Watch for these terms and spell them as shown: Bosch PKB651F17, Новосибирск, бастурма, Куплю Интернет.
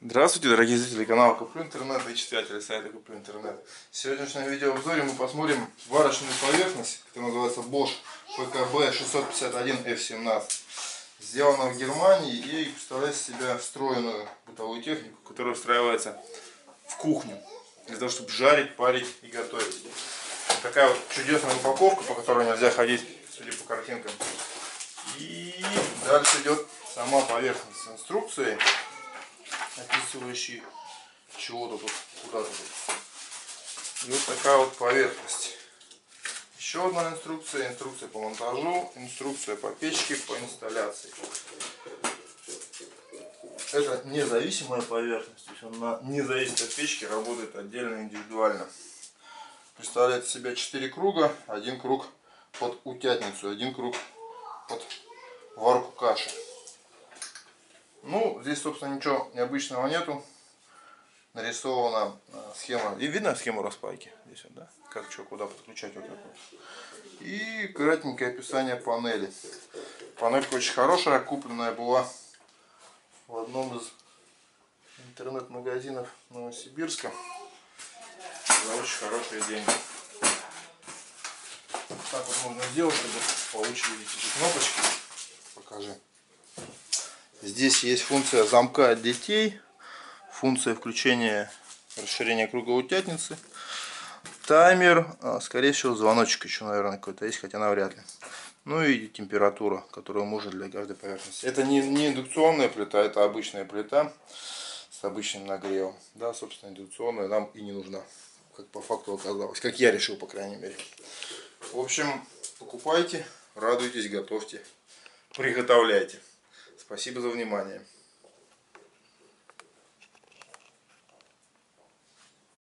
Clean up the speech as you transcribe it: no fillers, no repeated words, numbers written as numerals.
Здравствуйте, дорогие зрители канала Куплю Интернет и читатели сайта Куплю Интернет. В сегодняшнем видеообзоре мы посмотрим варочную поверхность, которая называется Bosch PKB651F17. Сделана в Германии и представляет из себя встроенную бытовую технику, которая встраивается в кухню для того, чтобы жарить, парить и готовить. Вот такая вот чудесная упаковка, по которой нельзя ходить, судя по картинкам. И дальше идет сама поверхность с инструкцией, описывающий чего-то тут, куда-то тут. И вот такая вот поверхность. Еще одна инструкция. Инструкция по монтажу, инструкция по печке, по инсталляции. Это независимая поверхность. То есть она не зависит от печки, работает отдельно, индивидуально. Представляет из себя 4 круга. Один круг под утятницу, один круг под варку каши. Ну, здесь, собственно, ничего необычного нету. Нарисована схема. И видно схему распайки. Здесь вот, да? Как что, куда подключать. Вот такое. И кратенькое описание панели. Панелька очень хорошая. Купленная была в одном из интернет-магазинов Новосибирска. За очень хорошие деньги. Так вот можно сделать, чтобы получили эти кнопочки. Покажи. Здесь есть функция замка от детей, функция включения, расширения круга утятницы, таймер, скорее всего звоночек еще, наверное, какой-то есть, хотя навряд ли. Ну и температура, которую можно для каждой поверхности. Это не индукционная плита, это обычная плита с обычным нагревом. Да, собственно, индукционная нам и не нужна, как по факту оказалось, как я решил, по крайней мере. В общем, покупайте, радуйтесь, готовьте, приготовляйте. Спасибо за внимание.